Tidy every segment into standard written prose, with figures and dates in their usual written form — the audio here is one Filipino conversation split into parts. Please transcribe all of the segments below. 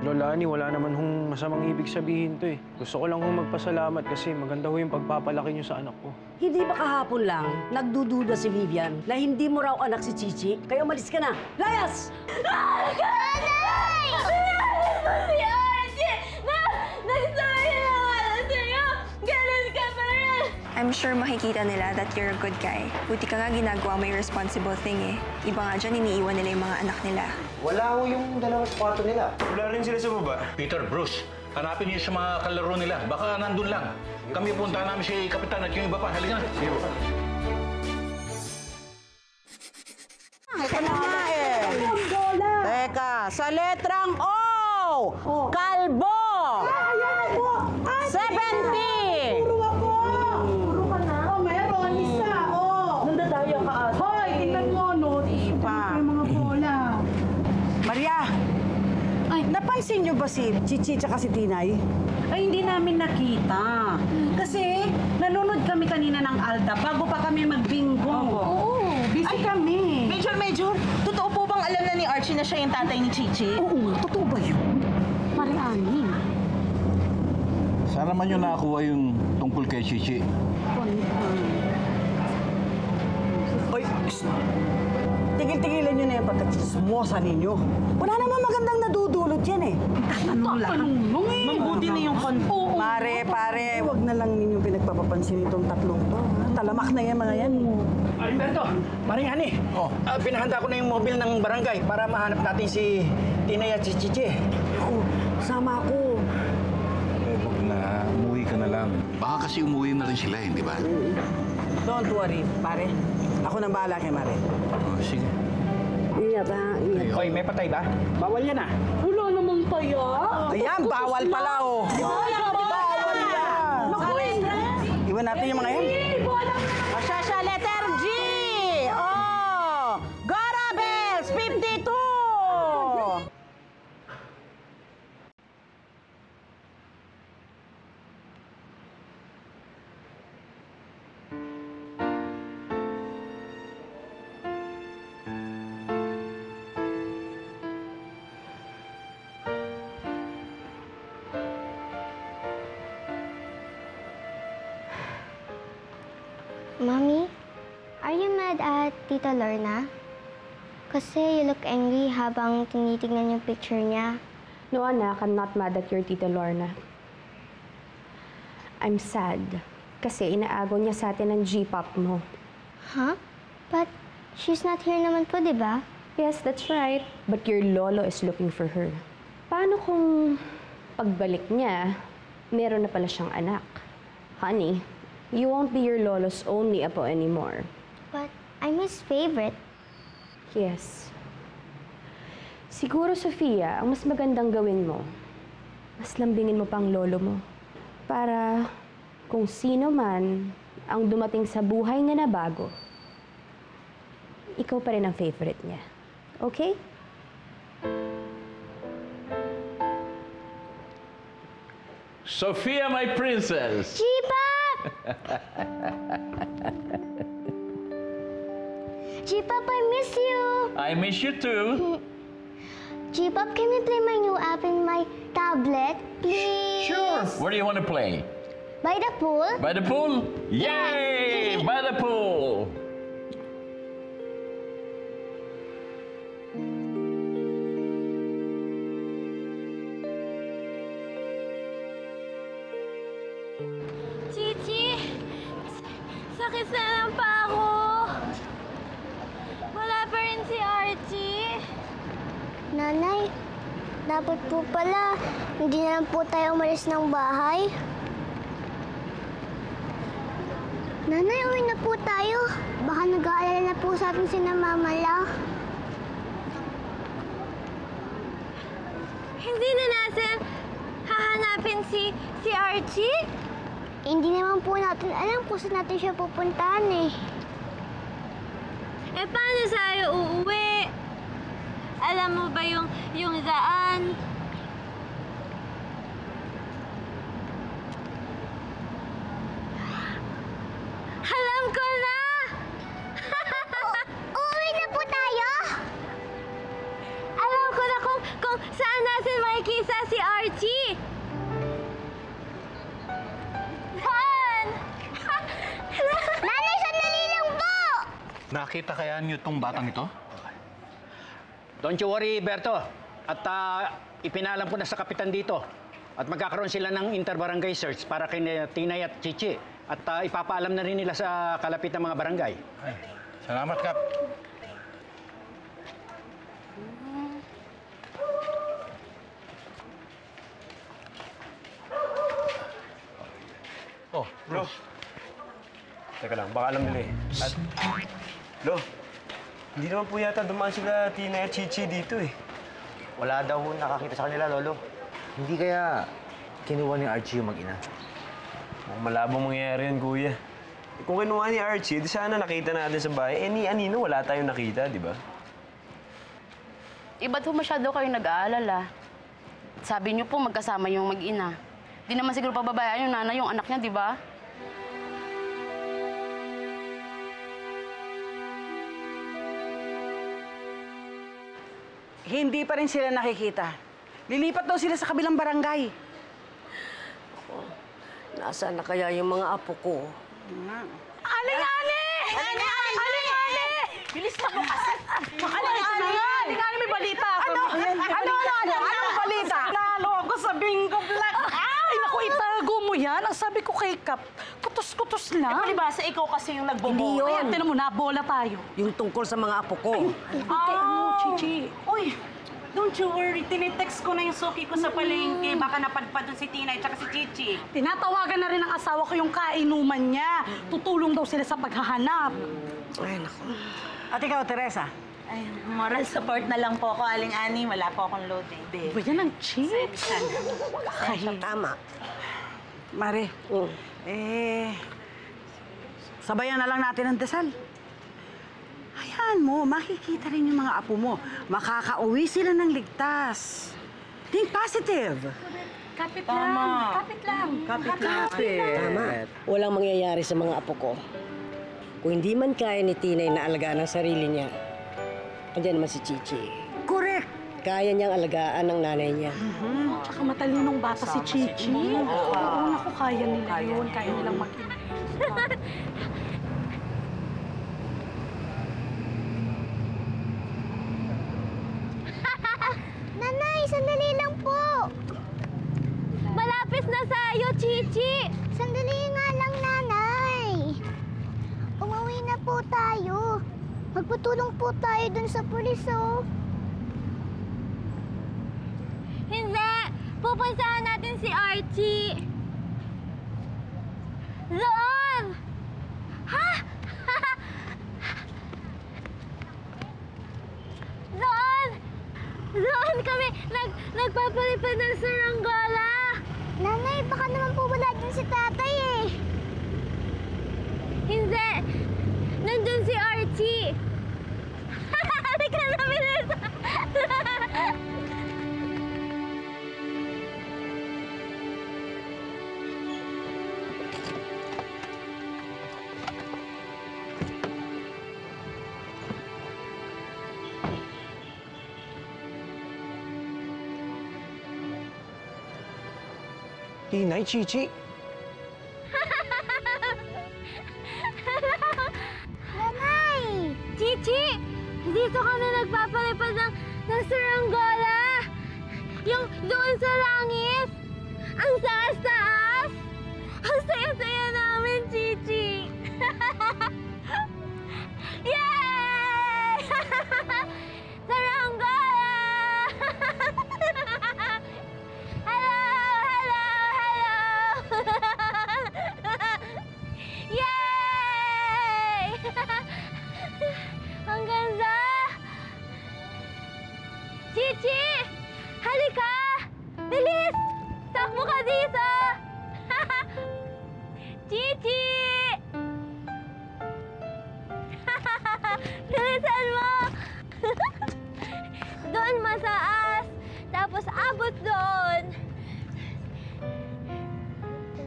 Lola Annie, wala naman hong masamang ibig sabihin to eh. Gusto ko lang hong magpasalamat kasi maganda ho yung pagpapalaki niyo sa anak ko. Hindi ba kahapon lang nagdududa si Vivian na hindi mo raw anak si Chichi? Kaya umalis ka na. Layas! Layas! Layas! I'm sure makikita nila that you're a good guy. Buti ka nga ginagawa may responsible thing eh. Iba nga dyan, iniiwan nila yung mga anak nila. Wala ho yung dalawang spato nila. Wala rin sila sa baba. Peter, Bruce, hanapin niyo sa mga kalaro nila. Baka nandun lang. Kami punta namin si Kapitan at yung iba pa. Halika na. Ito na nga eh. Teka, sa letrang O, kalbo! 70! Puro ako! Puro ka na? O, meron. Isa, o. Nandadaya ka at. Hoy, tingnan mo, no? Di pa. Ito mga bola. Maria! Ay, napansin niyo ba si Chichi tsaka si Tinay? Ay, hindi namin nakita. Kasi, nanonood kami kanina ng Alta bago pa kami mag-bingo. Oo, busy kami. Major, Major, totoo po bang alam na ni Archie na siya yung tatay ni Chichi? Oo, totoo ba yun? Marianin. Sana man yun nakakuha yung tungkol kay Chichi. Oy, tigil-tigilan nyo na yung pagkatsismosa ninyo. Wala naman magandang nadudulot yan eh. Tatanong lang. Tatanong eh. Mabuti na yung konto. Pare, pare. Huwag na lang ninyong pinagpapapansin itong tatlong to. Talamak na yan mga yan. Alberto, Maring Ani. Pinahanda ko na yung mobile ng barangay para mahanap natin si Tinay at si Chichi. Ako, sama ako. Na umuwi ka na lang. Baka kasi umuwi na rin sila, hindi ba? Don't worry, pare. Ako nang bahala kay Mare. Oh, sige. Ingat ha, ingat. Hoy, may patay ba? Bawal yan ah. Wala namang tayo. Ayan, bawal pala oh. Bawal yan. Makulit. Iwan natin yung mga yan. Asya, letter G. Oh, Gora Bells, 52. Mommy, are you mad at Tita Lorna? Kasi you look angry habang tinitingnan yung picture niya. No, anak, I'm not mad at your Tita Lorna. I'm sad kasi inaagaw niya sa atin ang G-pop mo. Huh? But she's not here naman po, di ba? Yes, that's right. But your lolo is looking for her. Paano kung pagbalik niya, meron na pala siyang anak? Honey, you won't be your lolo's only apo anymore. But I'm his favorite. Yes. Siguro, Sofia, ang mas magandang gawin mo, mas lambingin mo pang lolo mo. Para kung sino man ang dumating sa buhay niya na bago, ikaw pa rin ang favorite niya. Okay? Sofia, my princess! Chiba! G-Pop, I miss you. I miss you too. G-Pop, can you play my new app in my tablet, please? Sure. Where do you want to play? By the pool. By the pool? Yay! Yeah. By the pool. Sakit pa ako. Wala pa rin si Archie. Nanay, dapat po pala, hindi na lang po tayo umalis ng bahay. Nanay, uwi na po tayo. Baka nag-aalala na po sa atin si Mama La. Hindi na natin hahanapin si Archie? Hindi naman po natin alam kung saan natin siya pupuntahan eh. Eh, paano sa'yo uuwi? Alam mo ba yung daan? Nakita kaya niyo itong batang ito? Don't you worry, Berto. At ipinalam ko na sa kapitan dito. At magkakaroon sila ng interbarangay search para kay Tinay at Chichi. At ipapaalam na rin nila sa kalapit ng mga barangay. Ay, salamat, Kap. Oh, bro. Teka lang, baka alam nila eh. At, bro, hindi naman po yata dumaan sila Tinay at Chichi dito eh. Wala daw nakakita sa kanila, Lolo. Hindi kaya kinuha ni Archie yung mag-ina? Malabong mangyayari yun, Kuya. Kung kinuha ni Archie, di sana nakita natin sa bahay. Eh, ni Anino, wala tayong nakita, di ba? Eh, ba't po masyado kayong nag-aalala? Sabi niyo po magkasama yung mag-ina. Di naman siguro pababayaan yung nanay, yung anak niya, di ba? Hindi pa rin sila nakikita. Lilipat daw sila sa kabilang barangay. Ako, nasaan na kaya yung mga apo ko? Aling Ali! Aling Ali! Aling Ali! Bilis na ako kasi! Aling Ali! Aling Ali, may balita ako. Ano balita? Lalo ako sa bingo black. Ay, naku, itago mo yan. Ang sabi ko kay Kap, kutos-kutos lang. Eh, palibasa, ikaw kasi yung nagbobo. Kaya, tinan mo na, bola tayo. Yung tungkol sa mga apo ko. Ay, Chichi. Uy! Don't you worry. Tinetext ko na yung suki ko sa palengke. Baka napadpad doon si Tinay at si Chichi. Tinatawagan na rin ang asawa ko yung kainuman niya. Tutulong daw sila sa paghahanap. Ay, naku. At ikaw, Teresa? Ay, moral support na lang po ako, Aling Ani. Wala po akong load eh. Babe. Ba yan ang cheap? Ay, tama. Mare, eh, sabayan na lang natin ang dasal. Ayan mo, makikita rin yung mga apo mo. Makakauwi sila ng ligtas. Think positive. Kapit lang. Kapit lang. Kapit lang. Tama. Walang mangyayari sa mga apo ko. Kung hindi man kaya ni Tinay na alagaan ang sarili niya, andyan naman si Chichi. Correct. Kaya niyang alagaan ng nanay niya. Tsaka matalinong bata si Chichi. Oo, naku, kaya nila yun. Kaya nilang makinig. Sandali lang po. Malapit na sa'yo, Chichi. Sandali nga lang, Nanay. Umuwi na po tayo. Magputulong po tayo dun sa pulis, oh. Hindi. Pupunsahan natin si Archie. Doon! Ha? Doon! Doon kami nagpapalipad ng saranggola. Nanay, baka naman po wala dyan si tatay eh. Hindi. Nandun si Archie. Halika na, bilis. Tinay, Chichi. Nanay! Chichi! Dito kami nagpapalipad ng saranggola. Yung doon sa langis. Ang taas-taas. Ang saya-saya namin, Chichi. Yay! Saranggola! Yay! Ang ganda! Chichi! Halika! Bilis! Takbo ka dito! Chichi! Bilisan mo! Doon mataas, tapos abot doon.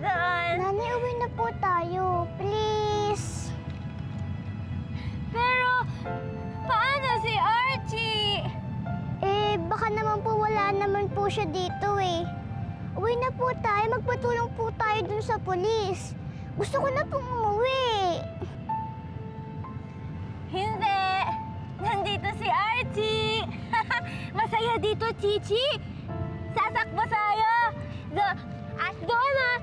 Nanay, uwi na po tayo. Please. Pero, paano si Archie? Eh, baka naman po wala naman po siya dito eh. Uwi na po tayo. Magpatulong po tayo dun sa polis. Gusto ko na pong umuwi. Hindi! Nandito si Archie! Masaya dito, Chichi! Sasakbo sa'yo! Doon ah! Doon!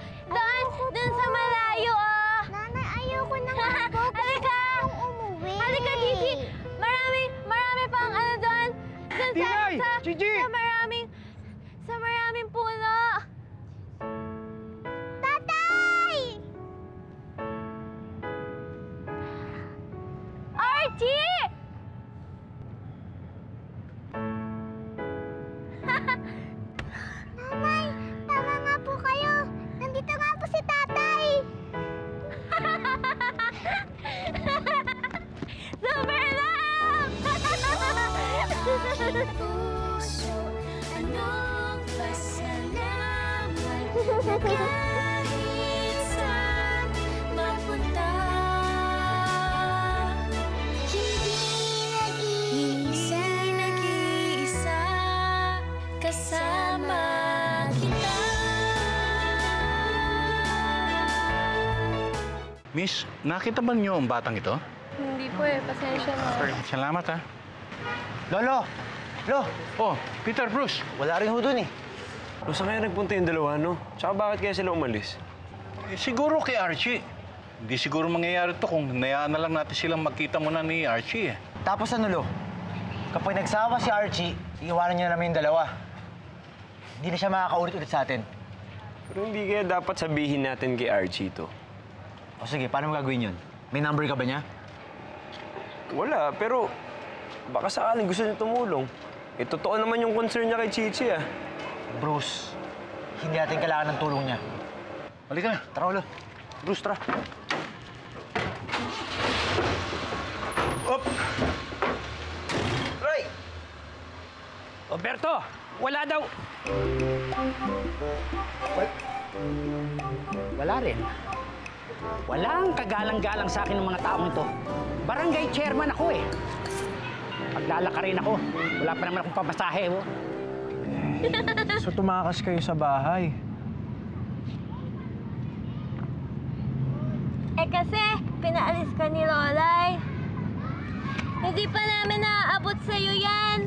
Doon sa malayo ah! Nanay, ayoko na nga! Halika! Halika, Chichi! Marami pang ano doon! Doon sa maraming puno! Archie! Nanay, tama nga po kayo. Nandito nga po si tatay. Super love! Puso, anong pasalamat na kahit saan mapunta. Kasama kita. Miss, nakita ba niyo ang batang ito? Hindi po eh. Pasensya na. Salamat ha. Lolo! Lo! Oh, Peter, Bruce. Wala rin ho dun eh. O, saan kaya nagpunta yung dalawa, no? Tsaka bakit kaya sila umalis? Eh, siguro kay Archie. Hindi siguro mangyayari to kung nayaan na lang natin silang magkita muna ni Archie eh. Tapos ano, Lo? Kapag nagsawa si Archie, iiwanan niya namin yung dalawa. Hindi na siya makakaulit-ulit sa atin. Pero hindi kaya dapat sabihin natin kay Archie ito. O sige, paano magagawin yun? May number ka ba niya? Wala, pero baka sakaling gusto niya tumulong. Eh, totoo naman yung concern niya kay Chichi, ah. Bruce, hindi natin kailangan ng tulong niya. Halika na. Tara, ulo. Bruce, tara. Up! Aray! Roberto! Wala daw. Wala rin. Walang kagalang-galang sa akin ng mga taong ito. Barangay chairman ako eh. Paglalaka rin ako. Wala pa naman akong papasahe. Oh. So tumakas kayo sa bahay. Eh kasi pinaalis ka ni Lolay. Hindi pa namin naaabot sa'yo yan.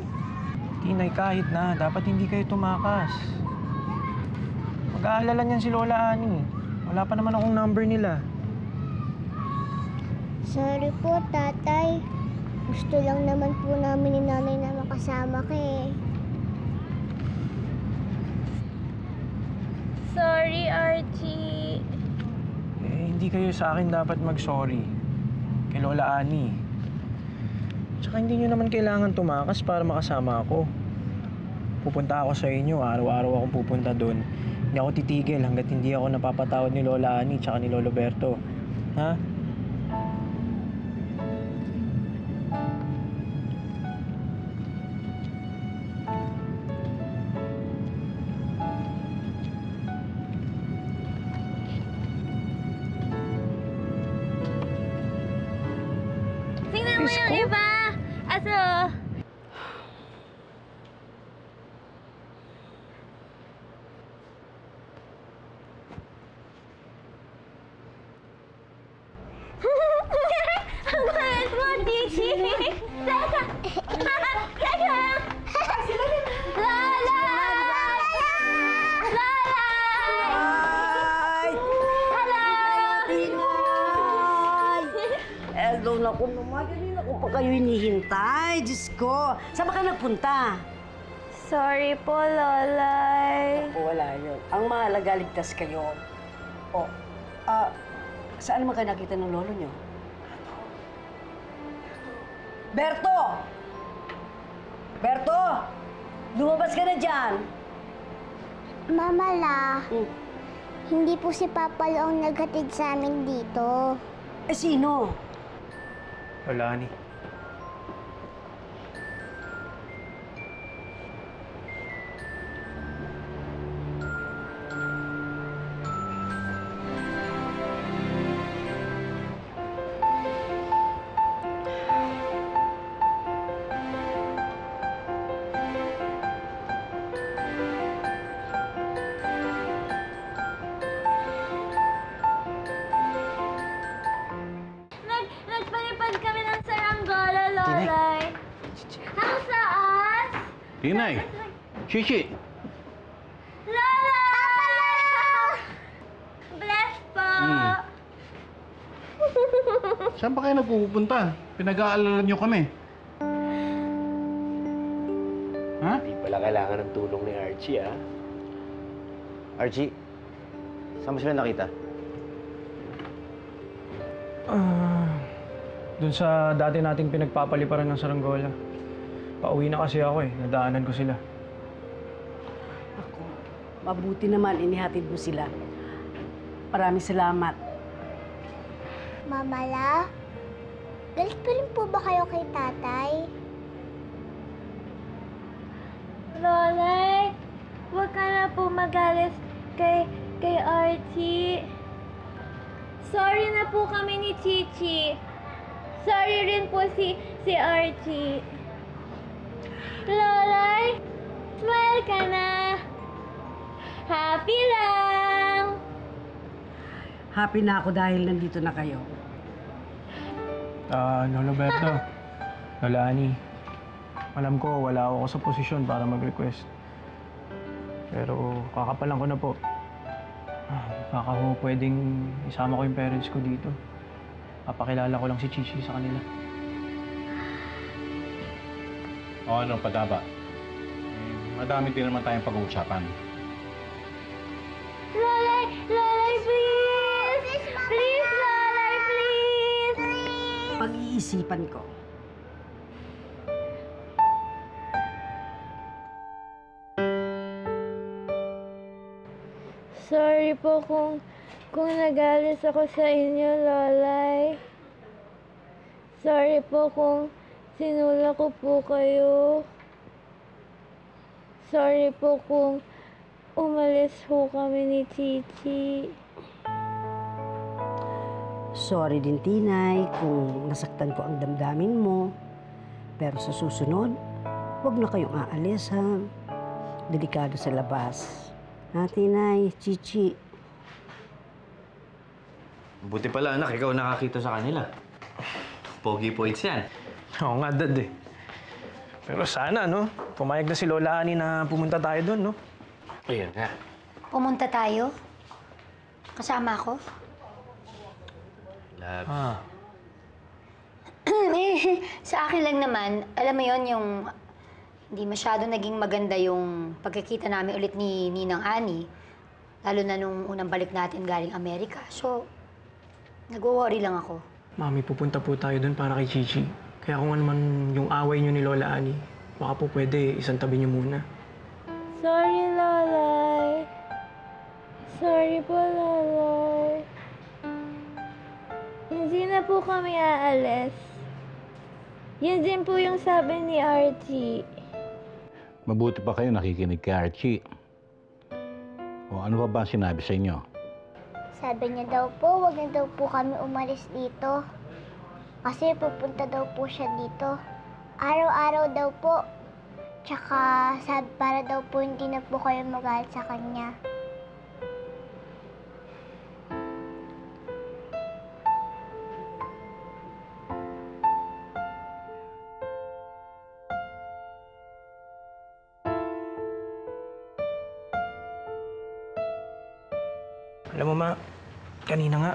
Inay, kahit na. Dapat hindi kayo tumakas. Mag-aalala niyan si Lola Ani. Wala pa naman akong number nila. Sorry po, tatay. Gusto lang naman po namin ni nanay na makasama ka eh. Sorry, Archie. Eh, hindi kayo sa akin dapat mag-sorry. Kay Lola Ani. Tsaka hindi nyo naman kailangan tumakas para makasama ako. Pupunta ako sa inyo. Araw-araw akong pupunta doon. Hindi ako titigil hanggat hindi ako napapatawad ni Lola Ani tsaka ni Lolo Berto. Ha? Tingnan mo yung iba! Aso! Ang kulit mo, Chichi! Saka! Saka! Lola! Lola! Hello! Hello na ko naman. Ganyan ako pa kayo hinihintay. Diyos ko. Saan ba kayo nagpunta? Sorry po, Lolay. Ako, wala yun. Ang mahalaga, ligtas kayo. O, saan naman kayo nakita ng lolo nyo? Berto! Berto! Lumabas ka na dyan! Mama La, hindi po si Papa Lo ang naghatid sa amin dito. Eh, sino? Wala ni. Nagpalipad kami ng sarang Inay. Shishi. Lolo! Papa Lolo! Bless po! Saan ba kayo nagpupunta? Pinag-aalala niyo kami. Ha? Hindi pala kailangan ng tulong ni Archie, ha? Archie, saan mo sila nakita? Doon sa dati nating pinagpapaliparan ng saranggola. Pauwi na kasi ako eh. Nadaanan ko sila. Ako, mabuti naman inihatid mo sila. Maraming salamat. Mamala, galit pa rin po ba kayo kay tatay? Lolay, huwag ka na po magalit kay Archie. Sorry na po kami ni Chichi. Sorry rin po si Archie. Lolay, smile ka na. Happy lang. Happy na ako dahil nandito na kayo. Lolo Berto, Lola Annie, alam ko wala ako sa posisyon para mag-request. Pero kakapalan ko na po. Baka ho pwedeng isama ko yung parents ko dito. Papakilala ko lang si Chichi sa kanila. O ano, Padaba? Madami din naman tayong pag-uusapan. Lolay! Lolay, please! Please, Lolay, please! Pag-iisipan ko. Sorry po kung nagalis ako sa inyo, Lolay. Sorry po kung sinula ko po kayo. Sorry po kung umalis po kami ni Chichi. Sorry din, Tinay, kung nasaktan ko ang damdamin mo. Pero sa susunod, huwag na kayong aalis, ha? Delikado sa labas. Ha, Tinay, Chichi? Buti pala, anak. Ikaw nakakita sa kanila. Pogi points yan. Oo nga, Dad, eh. Pero sana, no? Pumayag na si Lola Annie na pumunta tayo doon, no? Ayan nga. Pumunta tayo? Kasama ako? Ah. Eh, sa akin lang naman, alam mo 'yon, yung hindi masyado naging maganda yung pagkikita namin ulit ni Ninang Annie, lalo na nung unang balik natin galing Amerika. So, nag-worry lang ako. Mami, pupunta po tayo doon para kay Chichi. Kaya kung ano man yung away niyo ni Lola Annie, baka po pwede isang tabi niyo muna. Sorry, Lolay. Sorry po, Lolay. Hindi na po kami aalis. Yun din po yung sabi ni Archie. Mabuti pa kayo nakikinig kay Archie. O ano ba sinabi sa inyo? Sabi niya daw po, wag na daw po kami umalis dito. Kasi pupunta daw po siya dito. Araw-araw daw po. Tsaka para daw po hindi na po kayo magalit sa kanya. Alam mo, Ma, kanina nga,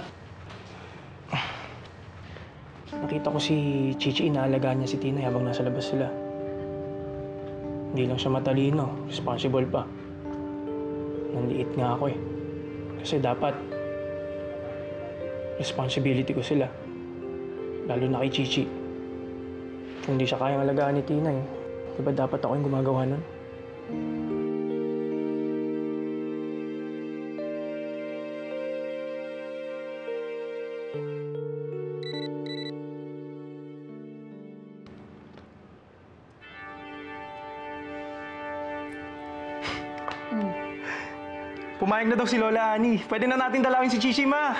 nakita ko si Chichi, inaalagaan niya si Tina habang nasa labas sila. Hindi lang siya matalino, responsible pa. Nanliit nga ako eh. Kasi dapat, responsibility ko sila. Lalo na kay Chichi. Kung hindi siya kayang alagaan ni Tina eh, diba dapat ako yung gumagawa nun? Pumayag na daw si Lola Annie. Pwede na natin dalawin si Chichi, Ma.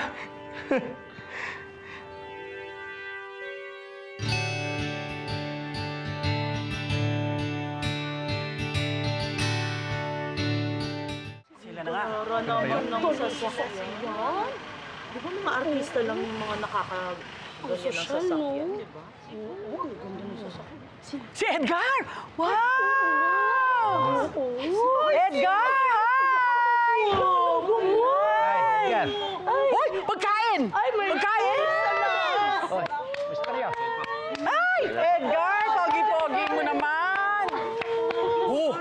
Sila na nga. Di ba mga artista lang yung mga nakakaganyan ng sasakyan, di ba? Oo, ganda ng sasakyan. Si Edgar! Wow! Edgar! Hi! Good morning! Uy! Pagkain! Pagkain! Ay! Edgar! Pogi-pogi mo naman! Oh!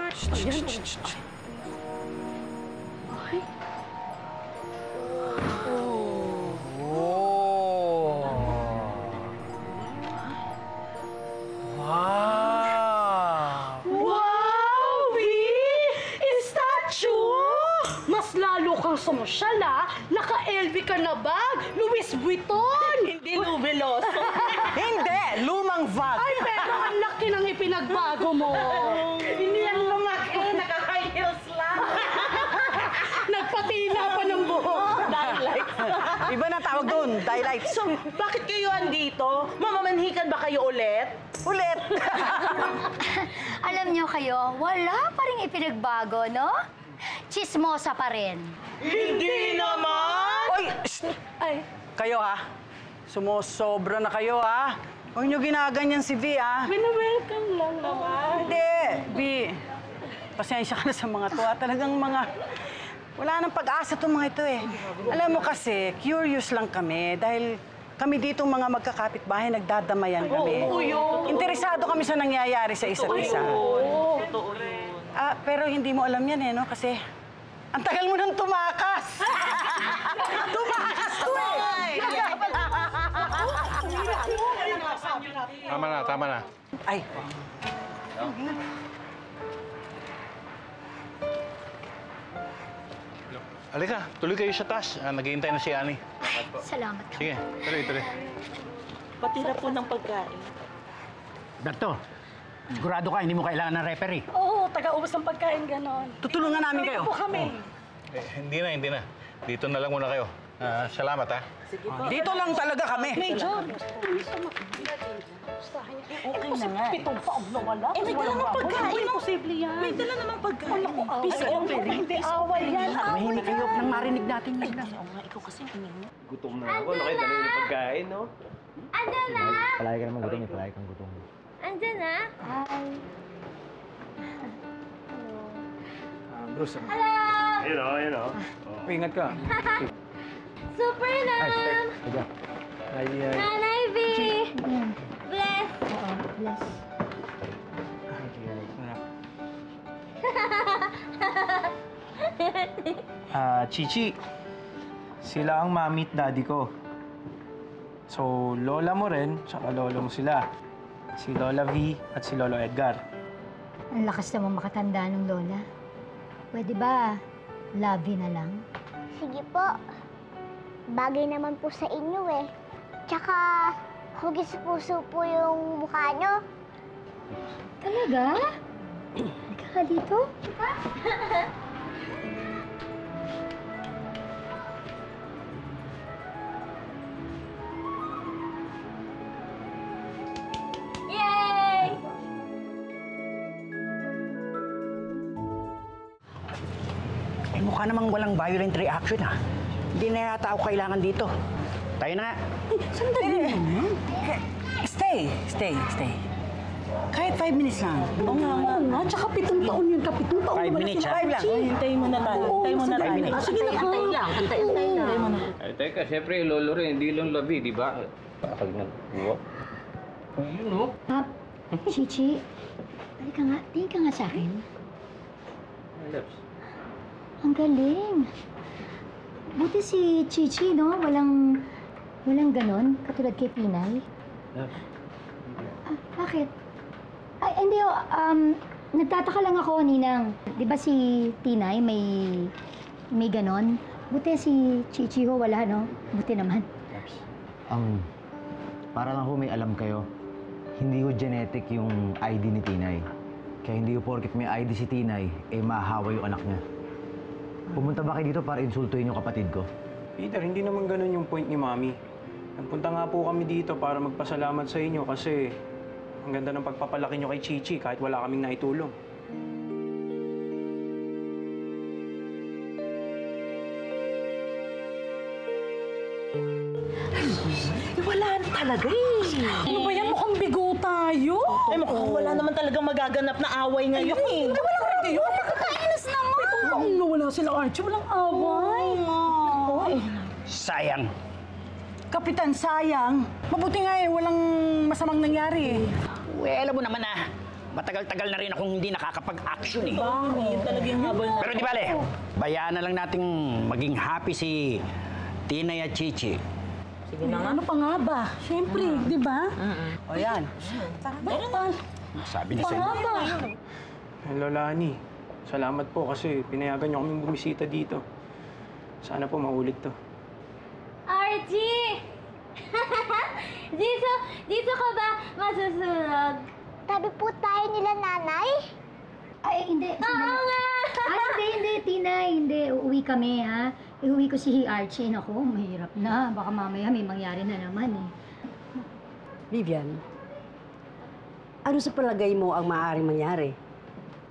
Sosyal, ha? Naka-LV ka na bag! Louis Vuitton! Hindi Louis Veloso. Hindi! Lumang bag! Ay, pero ang laki ng ipinagbago mo! Hindi yan lumaki! Naka-high heels lang! Nagpatina pa ng buhok! Daylights! Iba na tawag doon, daylights! So, bakit kayo andito? Mamamanhikan ba kayo ulit? Ulit! Alam niyo kayo, wala pa rin ipinagbago, no? Chismosa pa rin. Hindi naman! Oy! Ay! Kayo, ha? Sumosobra na kayo, ha? Huwag niyo ginaganyan si V, ha? Welcome lang naman. Hindi! V, pasensya ka na sa mga to, ha? Talagang mga... Wala nang pag-asa itong mga ito, eh. Alam mo kasi, curious lang kami dahil kami dito mga magkakapitbahay, nagdadamayan kami. Interesado kami sa nangyayari sa isa't isa. Totoo rin. Ah, pero hindi mo alam yan, eh, no? Kasi... Ang tagal mo nang tumakas! Tumakas to, eh! Tama na, tama na. Ay! Halika, tuloy kayo sa taas. Naghihintay na si Annie. Salamat. Sige, tuloy, tuloy. Patira po ng pagkain. Dato, sigurado ka, hindi mo kailangan ng referee. Taga-ubos ng pagkain, gano'n. Tutulungan namin kayo. Dito po kami. Eh, hindi na, hindi na. Dito na lang muna kayo. Salamat, ha? Sige po. Dito lang talaga kami. Major, okay na nga. Pitong paog na wala. Eh, may dala ng pagkain. Hindi posible yan. May dala namang pagkain. Peace offering. Hindi, away yan. Mahimik kayo nang marinig natin yan. Oo nga, ikaw kasi kanina. Gutom na ako. Nakidala yung pagkain, no? Andyan na! Palagi ka naman gutom. Palagi kang gutom. Andyan na! Hi! Hello! Hello, hello. Ingat ka. Super nam! Nanay V! Bless! Bless. Chichi, sila ang mami at daddy ko. So, lola mo rin, tsaka lolong sila. Si Lola V at si Lolo Edgar. Ang lakas naman makatandaan ng lola. Pwede ba, labi na lang? Sige po. Bagay naman po sa inyo, eh. Tsaka, hugis puso po yung mukha nyo. Talaga? Halika ka dito? Mukha namang walang violent reaction, ha? Hindi na yata ako kailangan dito. Tayo na nga. Sandali naman. Stay, stay, stay. Kahit 5 minutes lang. Oo nga nga. Tsaka 7 taon yun ka. 7 taon. 5 minutes, ha? 5 lang. Hintayin mo na tayo. Hintayin mo na tayo. Sige na, hintayin lang. Hintayin mo na. Ay, teka, siyempre, lolo rin. Hindi lang labi, di ba? Pakal nga. Ayun, no? Pap, Chichi, tingin ka nga sa akin. Ang galing. Buti si Chichi, no? Walang ganon, katulad kay Pinay. Bakit? Ay, hindi, nagtataka lang ako, Ninang. Di ba si Tinay may ganon? Buti si Chichi ho, wala, no? Buti naman. Para lang ho may alam kayo, hindi ho genetic yung ID ni Tinay. Kaya hindi ho porket may ID si Tinay, eh mahahawa yung anak niya. Pumunta ba kayo dito para insultuhin yung kapatid ko? Peter, hindi naman ganun yung point ni Mami. Nagpunta nga po kami dito para magpasalamat sa inyo kasi ang ganda ng pagpapalaki nyo kay Chichi kahit wala kaming naitulong. Wala na talaga, eh. Ano ba yan? Mukhang bigo tayo. Ay, mukhang wala naman talagang magaganap na away ngayon, eh. Wala ko rin kayo? Wala ka kainis naman! Ito lang nawala sila, Archie. Walang away. Oo. Sayang. Kapitan, sayang. Mabuti nga eh, walang masamang nangyari eh. Well, alam mo naman ah. Matagal-tagal na rin akong hindi nakakapag-action eh. Bakit? Talagang habang... Pero di bale, bayaan na lang nating maging happy si Tinay at Chichi. Sige na nga. Ano pa nga ba? Siyempre, di ba? O yan. Bakit? Sabi niya sa'yo. Pa nga ba? Lola Ani, salamat po kasi pinayagan niyo kaming bumisita dito. Sana po maulit to. Archie! Dito ka ba masusunog? Tabi po tayo nila nanay? Ay, hindi. Oo nga! Ay, hindi, Tinay. Hindi, uuwi kami, ha? Iuwi ko si Archie. Naku, mahirap na. Baka mamaya may mangyari na naman, eh. Vivian, ano sa palagay mo ang maaaring mangyari?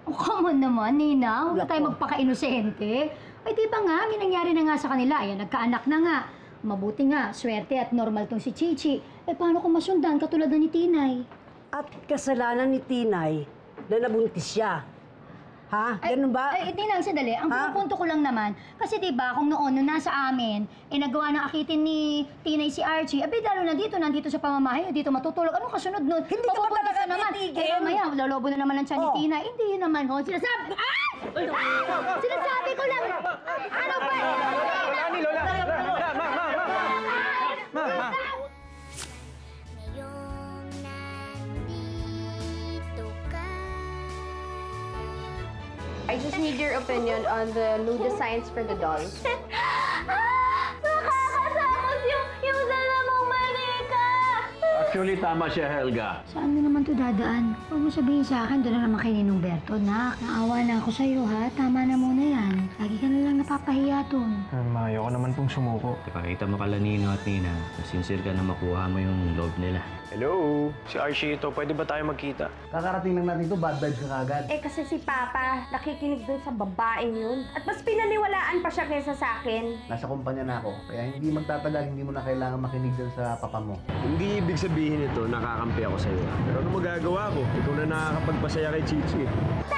Oh, come on naman, Nina. Huwag tayo magpaka-inosente. Ay, di ba nga? May nangyari na nga sa kanila. Ayan, nagkaanak na nga. Mabuti nga, swerte at normal tong si Chichi. Eh, paano kung masundan katulad na ni Tinay? At kasalanan ni Tinay na nabuntis siya. Ha? Ganun ba? Ay, Tinay, sadali. Ang punto ko lang naman, kasi di ba kung noon nung nasa amin, eh nagawa ng akitin ni Tinay si Archie, abi dalo na dito, nandito sa pamamahay, dito matutulog. Anong kasunod nun? Hindi ka ba talaga naman? Eh, mamaya, lalobo na naman ang tiyan ni Tinay. Hindi yun naman, ho. Sinasabi... Ah! Sinasabi ko lang! Ano ba? Lola, Ani, Lola! Ma! I just need your opinion on the new designs for the dolls. Nakakasakos yung dalamang manika! Actually, tama siya, Helga. Saan mo naman ito dadaan? Huwag mo sabihin sa akin, doon na naman kay Ninong Berto. Nak, naawa na ako sa'yo, ha? Tama na muna yan. Lagi ka na lang napapahiya doon. Ayoko naman pong sumuko. Ipakita mo kala Nino at Nina. Sincere ka na makuha mo yung love nila. Hello! Si Archie ito. Pwede ba tayo magkita? Kakarating lang natin ito, bad vibes ka agad. Eh kasi si Papa, nakikinig doon sa babaeng yun. At mas pinaniwalaan pa siya kaysa sa akin. Nasa kumpanya na ako. Kaya hindi magtatagal, hindi mo na kailangan makinig doon sa papa mo. Hindi ibig sabihin ito, nakakampi ako sa'yo. Pero ano magagawa ko? Ikaw na nakakapagpasaya kay Chichi.